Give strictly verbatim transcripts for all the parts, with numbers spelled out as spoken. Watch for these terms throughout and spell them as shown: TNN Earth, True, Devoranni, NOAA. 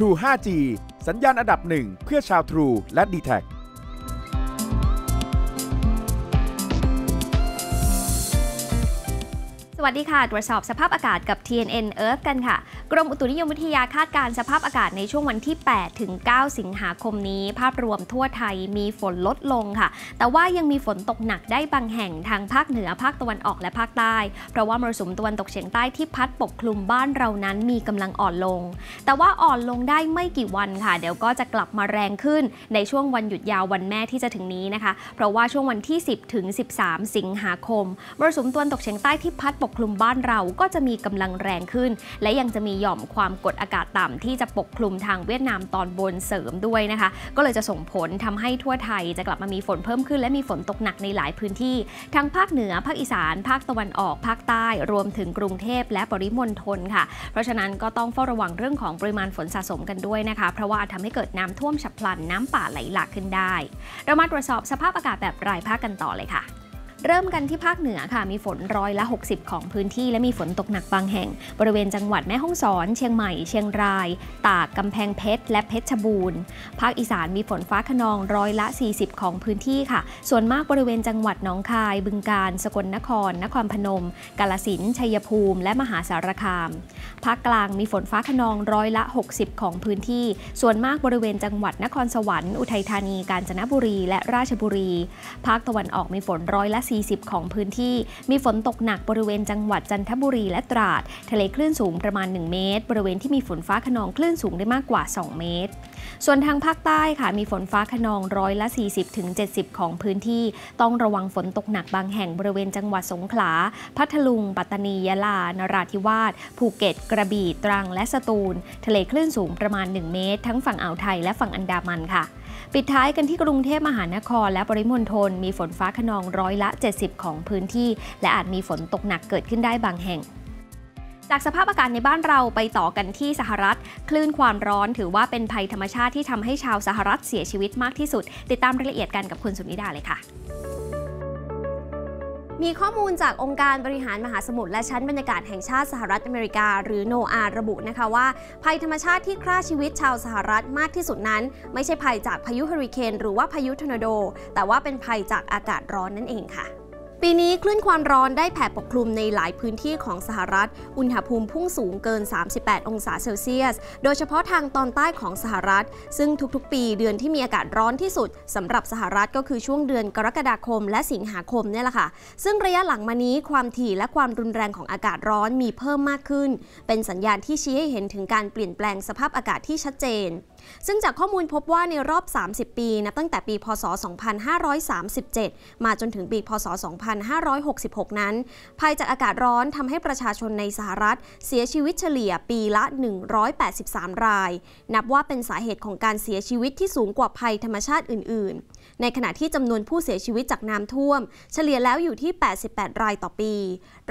True ห้าจี สัญญาณอันดับหนึ่งเพื่อชาว True และ d t แทสวัสดีค่ะตรวจสอบสภาพอากาศกับ ที เอ็น เอ็น Earth กันค่ะกรมอุตุนิยมวิทยาคาดการณ์สภาพอากาศในช่วงวันที่แปดถึงเก้าสิงหาคมนี้ภาพรวมทั่วไทยมีฝนลดลงค่ะแต่ว่ายังมีฝนตกหนักได้บางแห่งทางภาคเหนือภาคตะวันออกและภาคใต้เพราะว่ามรสุมตะวันตกเฉียงใต้ที่พัดปกคลุมบ้านเรานั้นมีกำลังอ่อนลงแต่ว่าอ่อนลงได้ไม่กี่วันค่ะเดี๋ยวก็จะกลับมาแรงขึ้นในช่วงวันหยุดยาววันแม่ที่จะถึงนี้นะคะเพราะว่าช่วงวันที่สิบถึงสิบสามสิงหาคมมรสุมตะวันตกเฉียงใต้ที่พัดปกคลุมบ้านเราก็จะมีกำลังแรงขึ้นและยังจะมีหย่อมความกดอากาศต่ำที่จะปกคลุมทางเวียดนามตอนบนเสริมด้วยนะคะก็เลยจะส่งผลทำให้ทั่วไทยจะกลับมามีฝนเพิ่มขึ้นและมีฝนตกหนักในหลายพื้นที่ทั้งภาคเหนือภาคอีสานภาคตะวันออกภาคใต้รวมถึงกรุงเทพและปริมณฑลค่ะเพราะฉะนั้นก็ต้องเฝ้าระวังเรื่องของปริมาณฝนสะสมกันด้วยนะคะเพราะว่าอาจทำให้เกิดน้ำท่วมฉับพลันน้ำป่าไหลหลากขึ้นได้เรามาตรวจสอบสภาพอากาศแบบรายภาคกันต่อเลยค่ะเริ่มกันที่ภาคเหนือค่ะมีฝนร้อยละหกสิบของพื้นที่และมีฝนตกหนักบางแห่งบริเวณจังหวัดแม่ฮ่องสอนเชียงใหม่เชียงรายตากกำแพงเพชรและเพชรบูรณ์ภาคอีสานมีฝนฟ้าคะนองร้อยละสี่สิบของพื้นที่ค่ะส่วนมากบริเวณจังหวัดหนองคายบึงกาฬสกลนครนครพนมกาฬสินธุ์ชัยภูมิและมหาสารคามภาคกลางมีฝนฟ้าคะนองร้อยละหกสิบของพื้นที่ส่วนมากบริเวณจังหวัดนครสวรรค์อุทัยธานีกาญจนบุรีและราชบุรีภาคตะวันออกมีฝนร้อยละสี่สิบของพื้นที่มีฝนตกหนักบริเวณจังหวัดจันทบุรีและตราดทะเลคลื่นสูงประมาณหนึ่งเมตรบริเวณที่มีฝนฟ้าคะนองคลื่นสูงได้มากกว่าสองเมตรส่วนทางภาคใต้ค่ะมีฝนฟ้าคะนองร้อยละ สี่สิบถึงเจ็ดสิบ ของพื้นที่ต้องระวังฝนตกหนักบางแห่งบริเวณจังหวัดสงขลาพัทลุงปัตตานียะลานราธิวาสภูเก็ตกระบี่ตรังและสตูลทะเลคลื่นสูงประมาณหนึ่งเมตรทั้งฝั่งอ่าวไทยและฝั่งอันดามันค่ะปิดท้ายกันที่กรุงเทพมหานครและปริมณฑลมีฝนฟ้าคะนองร้อยละเจ็ดสิบของพื้นที่และอาจมีฝนตกหนักเกิดขึ้นได้บางแห่งจากสภาพอากาศในบ้านเราไปต่อกันที่สหรัฐคลื่นความร้อนถือว่าเป็นภัยธรรมชาติที่ทำให้ชาวสหรัฐเสียชีวิตมากที่สุดติดตามรายละเอียดกันกับคุณสุนิดาเลยค่ะมีข้อมูลจากองค์การบริหารมหาสมุทรและชั้นบรรยากาศแห่งชาติสหรัฐอเมริกาหรือ โนอา ระบุนะคะว่าภัยธรรมชาติที่ฆ่าชีวิตชาวสหรัฐมากที่สุดนั้นไม่ใช่ภัยจากพายุเฮอริเคนหรือว่าพายุทอร์นาโดแต่ว่าเป็นภัยจากอากาศร้อนนั่นเองค่ะปีนี้คลื่นความร้อนได้แผ่ปกคลุมในหลายพื้นที่ของสหรัฐอุณหภูมิพุ่งสูงเกินสามสิบแปดองศาเซลเซียสโดยเฉพาะทางตอนใต้ของสหรัฐซึ่งทุกๆปีเดือนที่มีอากาศร้อนที่สุดสำหรับสหรัฐก็คือช่วงเดือนกรกฎาคมและสิงหาคมเนี่ยแหละค่ะซึ่งระยะหลังมานี้ความถี่และความรุนแรงของอากาศร้อนมีเพิ่มมากขึ้นเป็นสัญญาณที่ชี้ให้เห็นถึงการเปลี่ยนแปลงสภาพอากาศที่ชัดเจนซึ่งจากข้อมูลพบว่าในรอบสามสิบปีนับตั้งแต่ปีพ.ศ. สองพันห้าร้อยสามสิบเจ็ดมาจนถึงปีพ.ศ. สองพันห้าร้อยหกสิบหกนั้นภัยจากอากาศร้อนทำให้ประชาชนในสหรัฐเสียชีวิตเฉลี่ยปีละหนึ่งร้อยแปดสิบสามรายนับว่าเป็นสาเหตุของการเสียชีวิตที่สูงกว่าภัยธรรมชาติอื่นๆในขณะที่จำนวนผู้เสียชีวิตจากน้ำท่วมเฉลี่ยแล้วอยู่ที่แปดสิบแปดรายต่อปี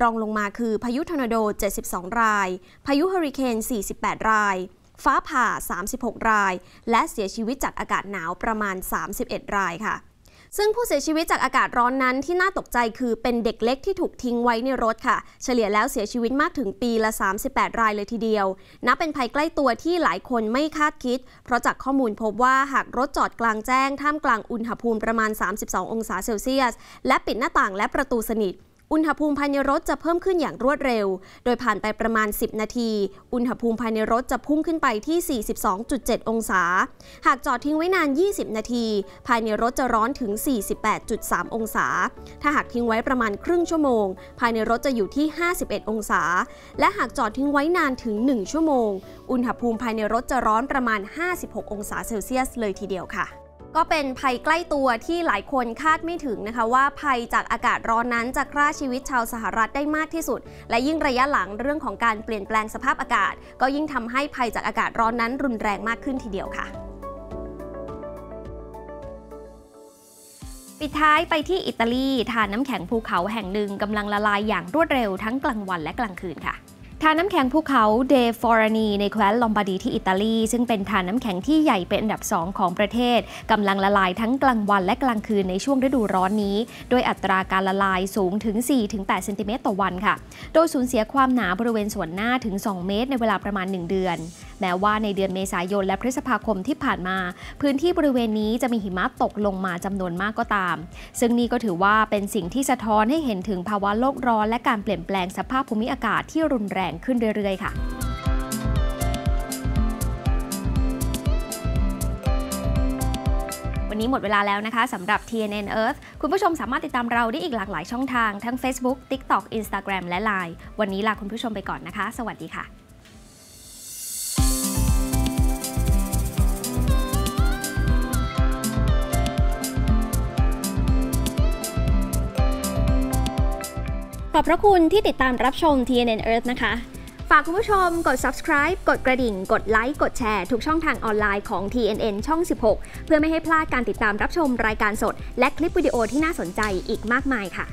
รองลงมาคือพายุทอร์นาโดเจ็ดสิบสองรายพายุเฮอริเคนสี่สิบแปดรายฟ้าผ่าสามสิบหกรายและเสียชีวิตจากอากาศหนาวประมาณสามสิบเอ็ดรายค่ะซึ่งผู้เสียชีวิตจากอากาศร้อนนั้นที่น่าตกใจคือเป็นเด็กเล็กที่ถูกทิ้งไว้ในรถค่ะเฉลี่ยแล้วเสียชีวิตมากถึงปีละสามสิบแปดรายเลยทีเดียวนับเป็นภัยใกล้ตัวที่หลายคนไม่คาดคิดเพราะจากข้อมูลพบว่าหากรถจอดกลางแจ้งท่ามกลางอุณหภูมิประมาณสามสิบสององศาเซลเซียสและปิดหน้าต่างและประตูสนิทอุณหภูมิภายในรถจะเพิ่มขึ้นอย่างรวดเร็วโดยผ่านไปประมาณสิบนาทีอุณหภูมิภายในรถจะพุ่งขึ้นไปที่ สี่สิบสองจุดเจ็ด องศาหากจอดทิ้งไว้นานยี่สิบนาทีภายในรถจะร้อนถึง สี่สิบแปดจุดสาม องศาถ้าหากทิ้งไว้ประมาณครึ่งชั่วโมงภายในรถจะอยู่ที่ ห้าสิบเอ็ด องศาและหากจอดทิ้งไว้นานถึงหนึ่งชั่วโมงอุณหภูมิภายในรถจะร้อนประมาณห้าสิบหกองศาเซลเซียสเลยทีเดียวค่ะก็เป็นภัยใกล้ตัวที่หลายคนคาดไม่ถึงนะคะว่าภัยจากอากาศร้อนนั้นจะฆ่าชีวิตชาวสหรัฐได้มากที่สุดและยิ่งระยะหลังเรื่องของการเปลี่ยนแปลงสภาพอากาศก็ยิ่งทำให้ภัยจากอากาศร้อนนั้นรุนแรงมากขึ้นทีเดียวค่ะปิดท้ายไปที่อิตาลีฐานน้ำแข็งภูเขาแห่งหนึ่งกำลังละลายอย่างรวดเร็วทั้งกลางวันและกลางคืนค่ะฐานน้ำแข็งภูเขาเดฟอรานีในแคว้นลอมบาร์ดีที่อิตาลีซึ่งเป็นฐานน้ำแข็งที่ใหญ่เป็นอันดับสองของประเทศกำลังละลายทั้งกลางวันและกลางคืนในช่วงฤดูร้อนนี้โดยอัตราการละลายสูงถึง สี่ถึงแปด เซนติเมตรต่อวันค่ะโดยสูญเสียความหนาบริเวณส่วนหน้าถึงสองเมตรในเวลาประมาณหนึ่งเดือน แม้ว่าในเดือนเมษายนและพฤษภาคมที่ผ่านมาพื้นที่บริเวณนี้จะมีหิมะตกลงมาจำนวนมากก็ตามซึ่งนี่ก็ถือว่าเป็นสิ่งที่สะท้อนให้เห็นถึงภาวะโลกร้อนและการเปลี่ยนแปลงสภาพภูมิอากาศที่รุนแรงขึ้นเรื่อยๆค่ะวันนี้หมดเวลาแล้วนะคะสำหรับ ที เอ็น เอ็น Earth คุณผู้ชมสามารถติดตามเราได้อีกหลากหลายช่องทางทั้ง Facebook, TikTok, Instagram และ ไลน์ วันนี้ลาคุณผู้ชมไปก่อนนะคะสวัสดีค่ะขอบพระคุณที่ติดตามรับชม ที เอ็น เอ็น Earth นะคะฝากคุณผู้ชมกด subscribe กดกระดิ่งกดไลค์กดแชร์ทุกช่องทางออนไลน์ของ ที เอ็น เอ็น ช่อง สิบหกเพื่อไม่ให้พลาดการติดตามรับชมรายการสดและคลิปวิดีโอที่น่าสนใจอีกมากมายค่ะ